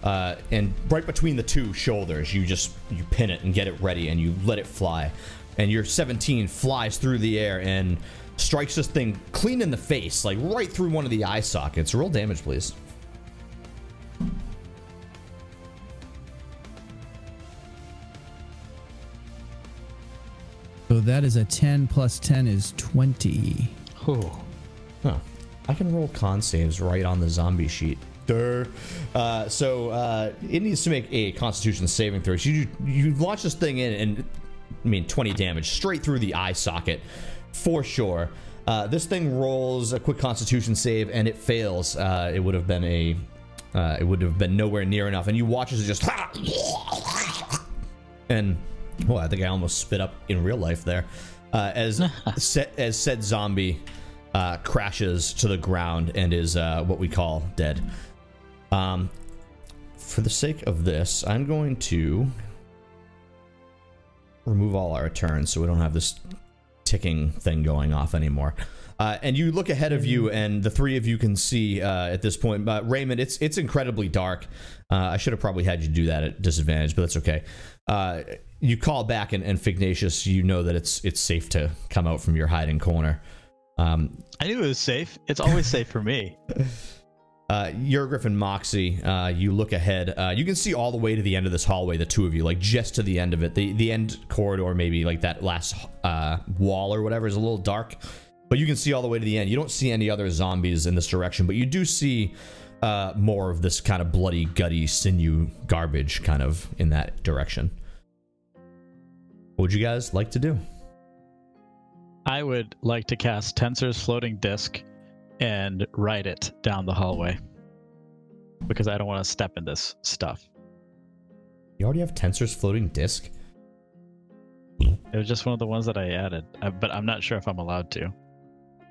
Uh, and right between the two shoulders, you just you pin it and get it ready, and you let it fly. And your seventeen flies through the air and strikes this thing clean in the face, like right through one of the eye sockets. Roll damage, please. So that is a ten plus ten is twenty. Oh, huh. I can roll con saves right on the zombie sheet. Uh, so uh, it needs to make a Constitution saving throw. So you you launch this thing in, and I mean twenty damage straight through the eye socket for sure. Uh, this thing rolls a quick Constitution save, and it fails. Uh, it would have been a uh, it would have been nowhere near enough. And you watch as it just and well, oh, I think I almost spit up in real life there uh, as set, as said zombie uh, crashes to the ground and is uh, what we call dead. Um, for the sake of this, I'm going to remove all our turns so we don't have this ticking thing going off anymore. Uh, and you look ahead of you, and the three of you can see uh, at this point. But uh, Raymond, it's it's incredibly dark. Uh, I should have probably had you do that at disadvantage, but that's okay. Uh, you call back, and, and Fignatius, you know that it's it's safe to come out from your hiding corner. Um, I knew it was safe. It's always safe for me. Uh, Yurgriff and Moxie, uh, you look ahead. Uh, you can see all the way to the end of this hallway, the two of you, like just to the end of it. The the end corridor, maybe like that last uh, wall or whatever, is a little dark. But you can see all the way to the end. You don't see any other zombies in this direction, but you do see uh, more of this kind of bloody, gutty, sinew garbage kind of in that direction. What would you guys like to do? I would like to cast Tenser's floating disc and ride it down the hallway, because I don't want to step in this stuff. You already have Tenser's floating disc? It was just one of the ones that I added, but I'm not sure if I'm allowed to.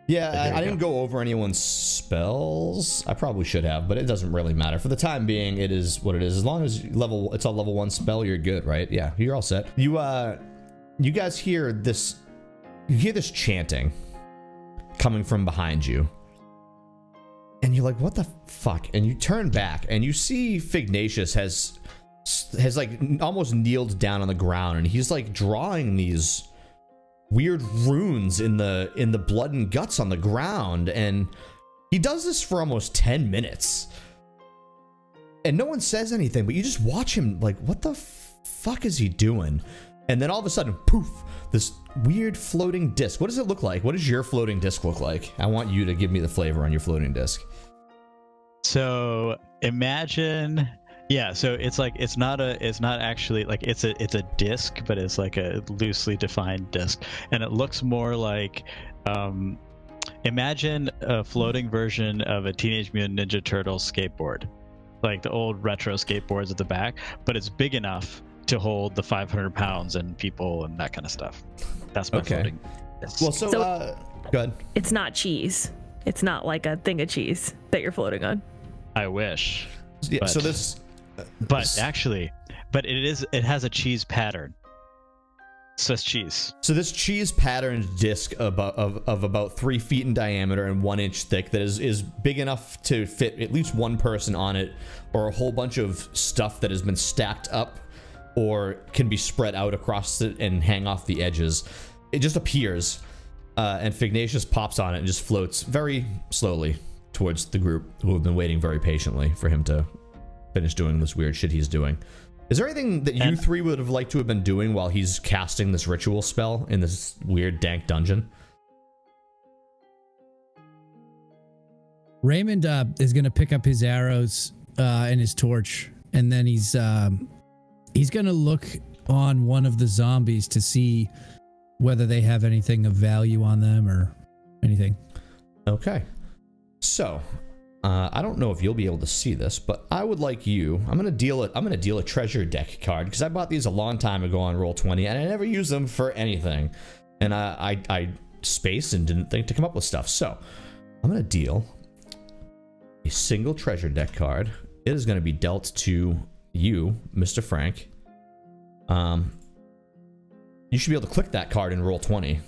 Yeah, I, I didn't go. go over anyone's spells. I probably should have, but it doesn't really matter. For the time being, it is what it is. As long as you level, it's a level one spell, you're good, right? Yeah, you're all set. You, uh, you guys hear this, you hear this chanting coming from behind you. And you're like, what the fuck? And you turn back and you see Fignatius has has like almost kneeled down on the ground, and he's like drawing these weird runes in the in the blood and guts on the ground, and he does this for almost ten minutes. And no one says anything, but you just watch him like, what the fuck is he doing? And then all of a sudden, poof, this weird floating disc. What does it look like? What does your floating disc look like? I want you to give me the flavor on your floating disc. So imagine, yeah, so it's like, it's not a, it's not actually like, it's a, it's a disc, but it's like a loosely defined disc. And it looks more like, um, imagine a floating version of a Teenage Mutant Ninja Turtles skateboard, like the old retro skateboards at the back, but it's big enough to hold the five hundred pounds and people and that kind of stuff. That's my okay. floating. Yes. Well, so, so uh, go ahead. It's not cheese. It's not like a thing of cheese that you're floating on. I wish. Yeah, but, so this, uh, but this... actually, but it is. It has a cheese pattern. Swiss cheese. So this cheese patterned disc of, of, of about three feet in diameter and one inch thick that is, is big enough to fit at least one person on it, or a whole bunch of stuff that has been stacked up or can be spread out across it and hang off the edges. It just appears, uh, and Fignatius pops on it and just floats very slowly towards the group who have been waiting very patiently for him to finish doing this weird shit he's doing. Is there anything that you and three would have liked to have been doing while he's casting this ritual spell in this weird, dank dungeon? Raymond uh, is going to pick up his arrows uh, and his torch, and then he's um, he's going to look on one of the zombies to see whether they have anything of value on them or anything. Okay. So... Uh, I don't know if you'll be able to see this, but I would like you. I'm gonna deal it. I'm gonna deal a treasure deck card because I bought these a long time ago on roll twenty, and I never used them for anything. And I, I, I spaced and didn't think to come up with stuff. So I'm gonna deal a single treasure deck card. It is gonna be dealt to you, Mister Frank. Um, you should be able to click that card in roll twenty,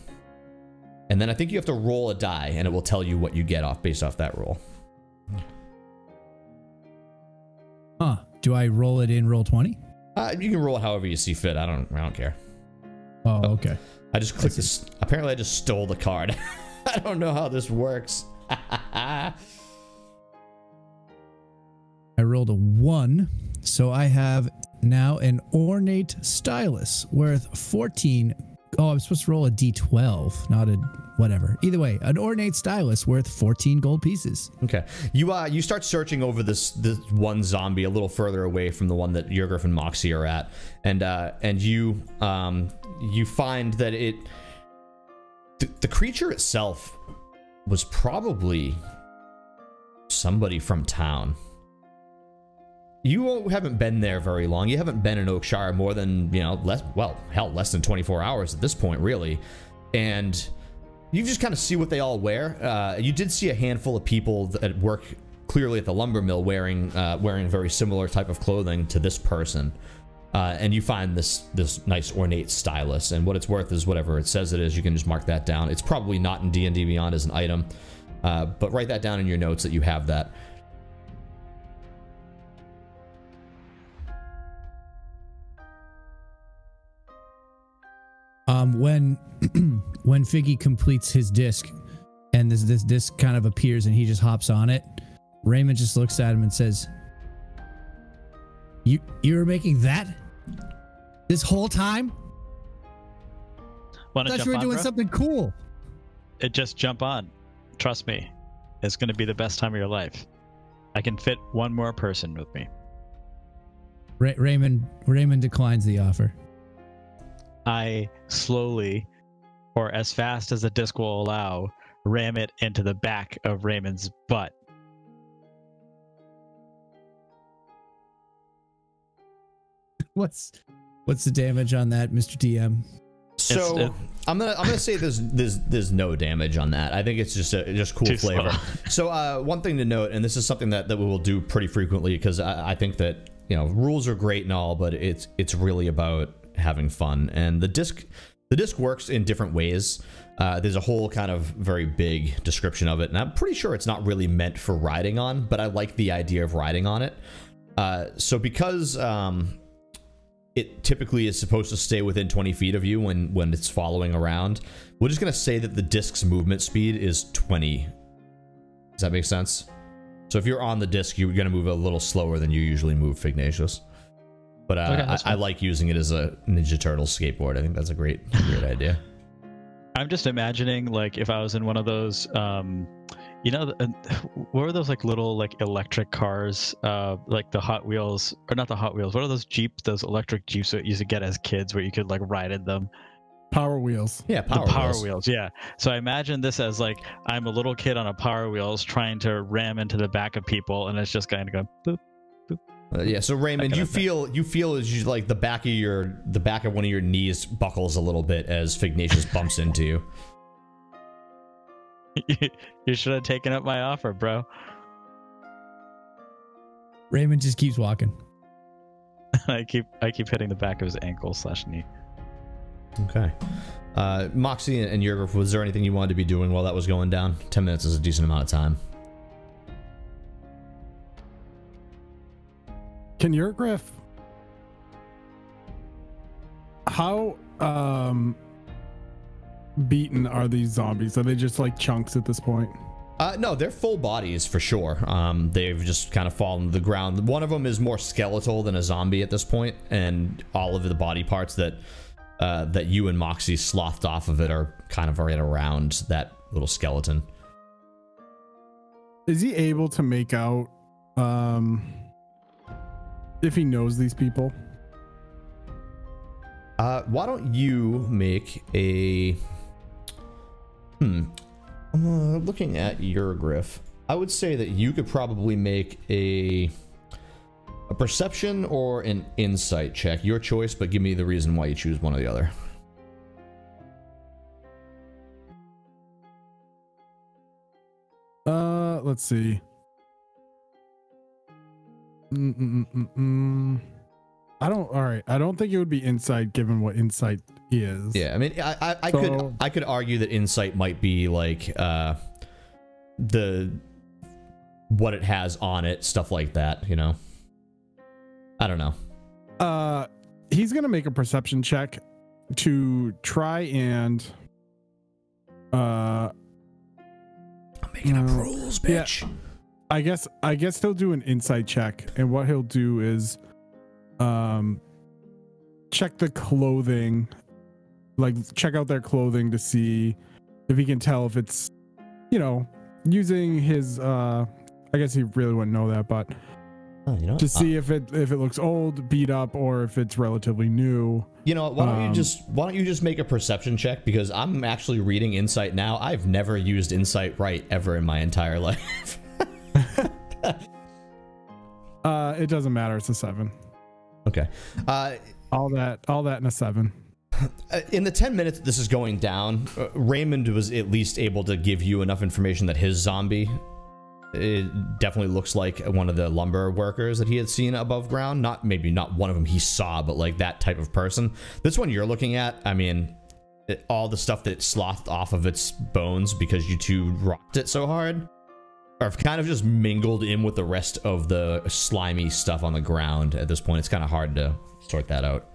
and then I think you have to roll a die, and it will tell you what you get off based off that roll. Huh. Do I roll it in roll twenty? Uh, you can roll it however you see fit. I don't I don't care. Oh, okay. I just clicked this. Apparently I just stole the card. I don't know how this works. I rolled a one, so I have now an ornate stylus worth fourteen. Oh, I'm supposed to roll a d twelve, not a whatever. Either way, an ornate stylus worth fourteen gold pieces. Okay. You uh, you start searching over this this one zombie a little further away from the one that Yurgriff and Moxie are at, and uh, and you um you find that it th the creature itself was probably somebody from town. You haven't been there very long. You haven't been in Oakshire more than, you know, less, well, hell, less than twenty-four hours at this point, really. And you just kind of see what they all wear. Uh, you did see a handful of people that work clearly at the lumber mill wearing uh, wearing very similar type of clothing to this person. Uh, and you find this this nice ornate stylus, and what it's worth is whatever it says it is. You can just mark that down. It's probably not in D and D Beyond as an item, uh, but write that down in your notes that you have that. Um, when when Figgy completes his disc and this, this disc kind of appears and he just hops on it, Raymond just looks at him and says, You you were making that this whole time? Wanna I thought you were on, doing bro? something cool. It just jump on. Trust me. It's gonna be the best time of your life. I can fit one more person with me. Ray Raymond Raymond declines the offer. I slowly, or as fast as the disc will allow, ram it into the back of Raymond's butt. What's what's the damage on that, Mister D M? So it, I'm gonna I'm gonna say there's there's there's no damage on that. I think it's just a just cool flavor. So uh, one thing to note, and this is something that that we will do pretty frequently because I, I think that, you know, rules are great and all, but it's it's really about having fun, and the disc the disc works in different ways. Uh, there's a whole kind of very big description of it, and I'm pretty sure it's not really meant for riding on, but I like the idea of riding on it. Uh, so because um, it typically is supposed to stay within twenty feet of you when when it's following around, we're just gonna say that the disc's movement speed is twenty. Does that make sense? So if you're on the disc, you're gonna move a little slower than you usually move, Fignatius. But uh, okay, I, I like using it as a Ninja Turtles skateboard. I think that's a great, great idea. I'm just imagining, like, if I was in one of those, um, you know, uh, what were those, like, little, like, electric cars, uh, like the Hot Wheels, or not the Hot Wheels, what are those Jeeps, those electric Jeeps that you used to get as kids where you could, like, ride in them? Power Wheels. Yeah, Power, the power wheels. wheels. Yeah. So I imagine this as, like, I'm a little kid on a Power Wheels trying to ram into the back of people, and it's just kind of going, boop, boop. Uh, yeah, so Raymond, you feel you feel as you, like, the back of your the back of one of your knees buckles a little bit as Fignatius bumps into you. You should have taken up my offer, bro. Raymond just keeps walking. I keep I keep hitting the back of his ankle slash knee. Okay. Uh, Moxie and Yurgriff, was there anything you wanted to be doing while that was going down? Ten minutes is a decent amount of time. Can Yurgriff... How um, beaten are these zombies? Are they just like chunks at this point? Uh, no, they're full bodies for sure. Um, they've just kind of fallen to the ground. One of them is more skeletal than a zombie at this point, and all of the body parts that uh, that you and Moxie slothed off of it are kind of right around that little skeleton. Is he able to make out um, if he knows these people? Uh, why don't you make a... Hmm... Uh, looking at Yurgriff, I would say that you could probably make a a perception or an insight check. Your choice, but give me the reason why you choose one or the other. Uh, let's see. Mm -mm -mm -mm. I don't. All right. I don't think it would be insight, given what insight is. Yeah. I mean, I, I, I so, could I could argue that insight might be like uh, the what it has on it, stuff like that. You know. I don't know. Uh, he's gonna make a perception check to try and. Uh, I'm making up uh, rules, bitch. Yeah, I guess. I guess he'll do an insight check, and what he'll do is. Um, check the clothing, like check out their clothing to see if he can tell if it's, you know, using his, uh, I guess he really wouldn't know that, but oh, you know to see uh, if it, if it looks old, beat up, or if it's relatively new. You know, why don't um, you just, why don't you just make a perception check? Because I'm actually reading insight now. I've never used insight right ever in my entire life. uh, it doesn't matter. It's a seven. Okay. Uh, all that, all that in a seven. In the ten minutes this is going down, uh, Raymond was at least able to give you enough information that his zombie, it definitely looks like one of the lumber workers that he had seen above ground. Not maybe not one of them he saw, but like that type of person. This one you're looking at, I mean, it, all the stuff that slothed off of its bones because you two rocked it so hard. Are kind of just mingled in with the rest of the slimy stuff on the ground at this point. It's kind of hard to sort that out.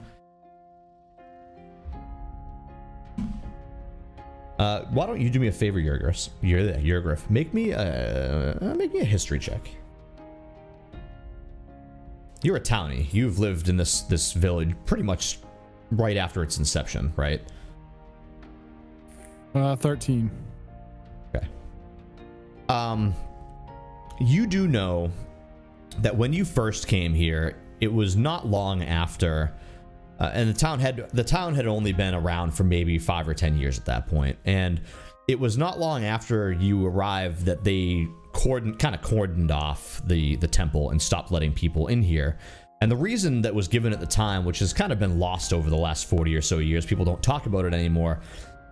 Uh, why don't you do me a favor, Yurgriff? You're there, Yurgriff. Make me a make me a history check. You're a townie. You've lived in this this village pretty much right after its inception, right? Uh, thirteen. Okay. Um. You do know that when you first came here, it was not long after, uh, and the town had the town had only been around for maybe five or ten years at that point, and it was not long after you arrived that they cordon, kind of cordoned off the the temple and stopped letting people in here. And the reason that was given at the time, which has kind of been lost over the last forty or so years, people don't talk about it anymore,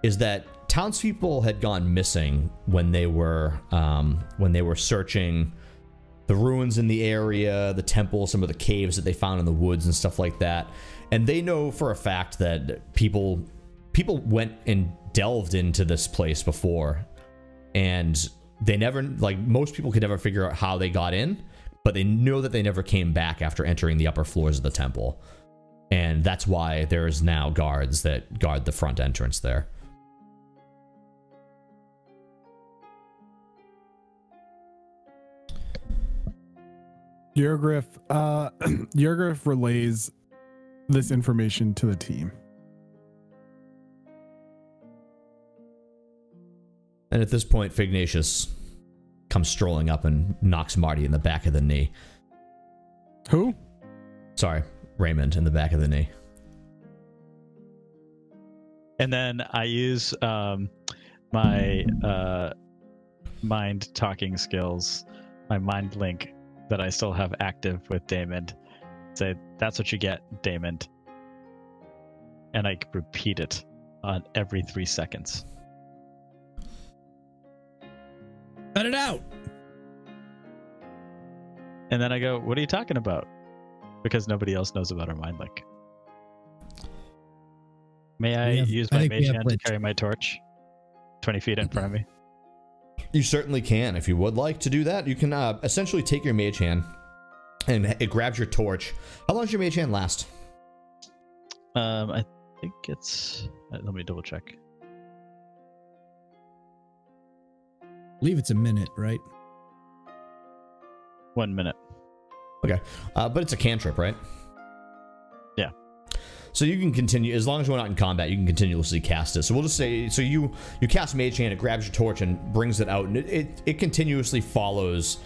is that townspeople had gone missing when they were um, when they were searching the ruins in the area, the temple, some of the caves that they found in the woods and stuff like that. And they know for a fact that people people went and delved into this place before, and they never, like most people could never figure out how they got in, but they know that they never came back after entering the upper floors of the temple, and that's why there is now guards that guard the front entrance there. Yurgriff, uh, Yurgriff relays this information to the team. And at this point, Fignatius comes strolling up and knocks Marty in the back of the knee. Who? Sorry, Raymond in the back of the knee. And then I use um, my uh, mind talking skills, my mind link. That I still have active with Damon. Say, that's what you get, Damon. And I repeat it on every three seconds. Cut it out! And then I go, what are you talking about? Because nobody else knows about our mind link. May I have, use my I mage hand to carry my torch twenty feet in front of me? You certainly can. If you would like to do that, you can uh, essentially take your mage hand and it grabs your torch. How long does your mage hand last? Um, I think it's... Let me double check. I believe it's a minute, right? One minute. Okay. Uh, but it's a cantrip, right? Yeah. So you can continue, as long as you're not in combat, you can continuously cast it. So we'll just say, so you you cast Mage Hand, it grabs your torch and brings it out, and it, it, it continuously follows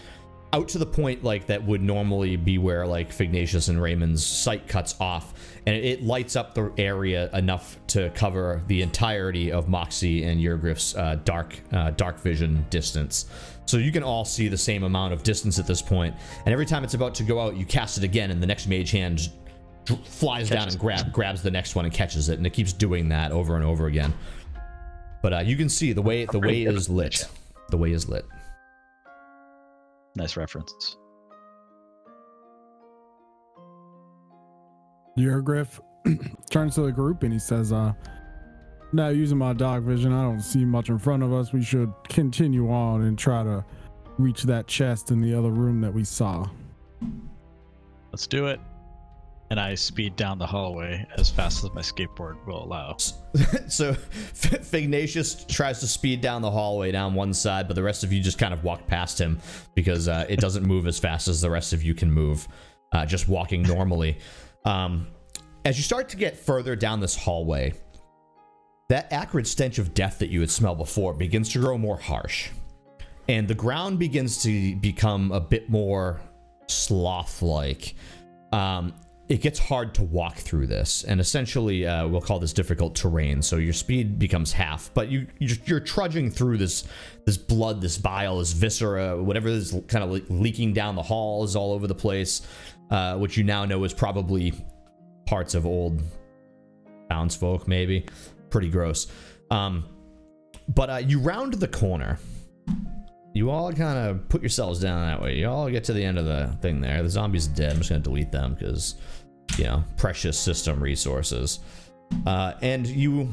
out to the point like that would normally be where like Fignatius and Raymond's sight cuts off, and it, it lights up the area enough to cover the entirety of Moxie and Yurgriff's uh, dark, uh, dark vision distance. So you can all see the same amount of distance at this point, and every time it's about to go out, you cast it again, and the next Mage Hand flies down and grab, grabs the next one and catches it, and it keeps doing that over and over again. But uh, you can see the way the way is lit. The way is lit. Nice reference. Yurgriff turns to the group and he says, uh, now using my dark vision, I don't see much in front of us. We should continue on and try to reach that chest in the other room that we saw. Let's do it. And I speed down the hallway as fast as my skateboard will allow. So Fignatius tries to speed down the hallway down one side, but the rest of you just kind of walk past him because uh, it doesn't move as fast as the rest of you can move, uh, just walking normally. Um, as you start to get further down this hallway, that acrid stench of death that you had smelled before begins to grow more harsh. And the ground begins to become a bit more sloth-like. Um... It gets hard to walk through this, and essentially uh, we'll call this difficult terrain. So your speed becomes half, but you you're trudging through this this blood, this bile, this viscera, whatever is kind of le leaking down the halls all over the place, uh, which you now know is probably parts of old townsfolk, maybe. Pretty gross. Um, but uh, you round the corner. You all kind of put yourselves down that way. You all get to the end of the thing there. The zombies are dead. I'm just going to delete them because, you know, precious system resources. Uh, and you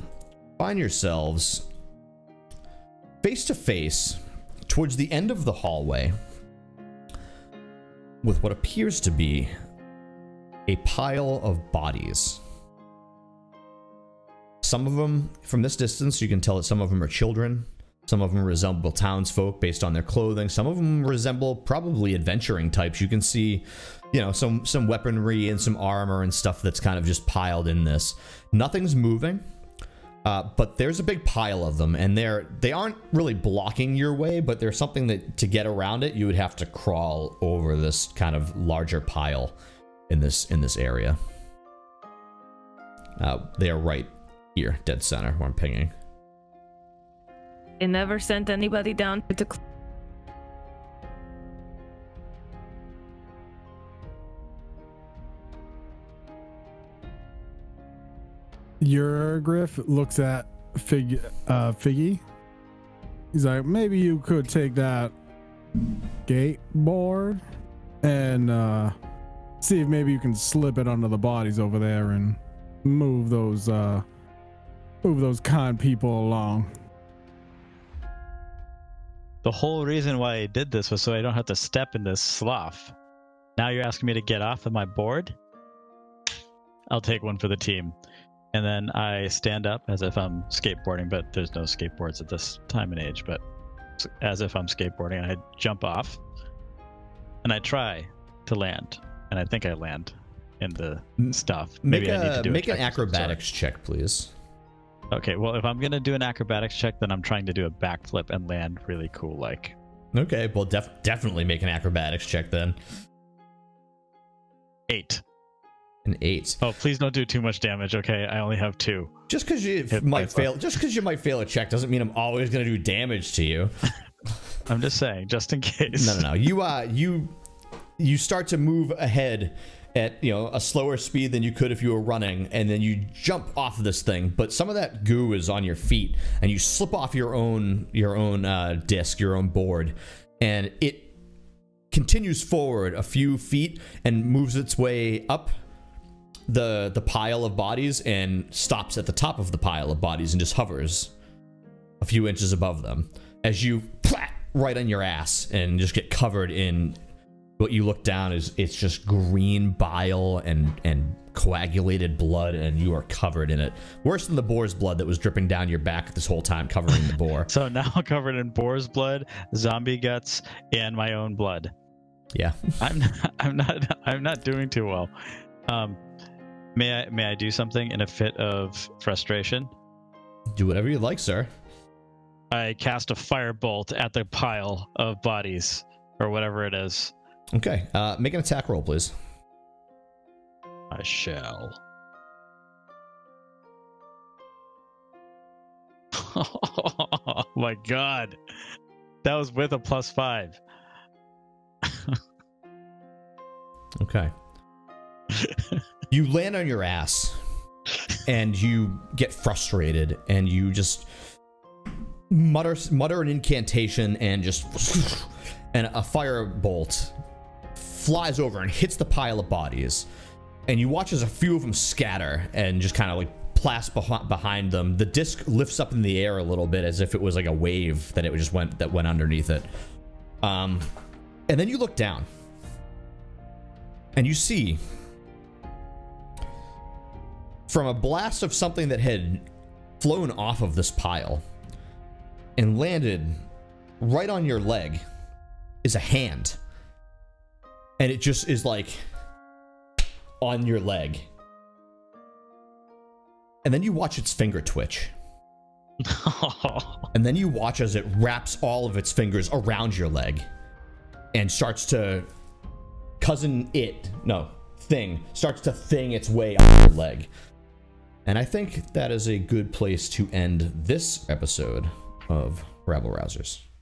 find yourselves face to face towards the end of the hallway with what appears to be a pile of bodies. Some of them, from this distance, you can tell that some of them are children. Some of them resemble townsfolk based on their clothing. Some of them resemble probably adventuring types. You can see, you know, some, some weaponry and some armor and stuff that's kind of just piled in this. Nothing's moving, uh, but there's a big pile of them. And they're, they aren't really blocking your way, but there's something that to get around it, you would have to crawl over this kind of larger pile in this, in this area. Uh, they are right here, dead center, where I'm pinging. They never sent anybody down to clean. Yurgriff looks at Fig, uh, Figgy. He's like, maybe you could take that gate board and uh, see if maybe you can slip it under the bodies over there and move those uh, move those con people along. The whole reason why I did this was so I don't have to step in this slough. Now you're asking me to get off of my board? I'll take one for the team. And then I stand up as if I'm skateboarding, but there's no skateboards at this time and age, but as if I'm skateboarding, I jump off and I try to land. And I think I land in the stuff. Maybe I need to do Make an acrobatics check, please. Okay, well, if I'm going to do an acrobatics check, then I'm trying to do a backflip and land really cool, like. Okay, well, def definitely make an acrobatics check, then. Eight. An eight. Oh, please don't do too much damage, okay? I only have two. Just because you Hit might fail just because you might fail a check doesn't mean I'm always going to do damage to you. I'm just saying, just in case. No, no, no. You, uh, you, you start to move ahead at, you know, a slower speed than you could if you were running, and then you jump off of this thing, but some of that goo is on your feet, and you slip off your own your own uh, disc, your own board, and it continues forward a few feet and moves its way up the the pile of bodies and stops at the top of the pile of bodies and just hovers a few inches above them as you plat right on your ass and just get covered in what you look down is it's just green bile and and coagulated blood, and you are covered in it. Worse than the boar's blood that was dripping down your back this whole time, covering the boar. So now covered in boar's blood, zombie guts, and my own blood. Yeah. I'm not, I'm not I'm not doing too well. Um, may I may I do something in a fit of frustration? Do whatever you like, sir. I cast a firebolt at the pile of bodies or whatever it is. Okay. Uh, make an attack roll, please. I shall. Oh my god. That was with a plus five. Okay. You land on your ass and you get frustrated and you just mutter mutter an incantation and just and a fire bolt flies over and hits the pile of bodies. And you watch as a few of them scatter and just kind of like plaster behind them. The disc lifts up in the air a little bit as if it was like a wave that it just went that went underneath it. Um, and then you look down and you see from a blast of something that had flown off of this pile and landed right on your leg is a hand. And it just is like on your leg, and then you watch its finger twitch. And then you watch as it wraps all of its fingers around your leg and starts to cousin it no thing starts to thing its way up your leg. And I think that is a good place to end this episode of Rabble Rousers.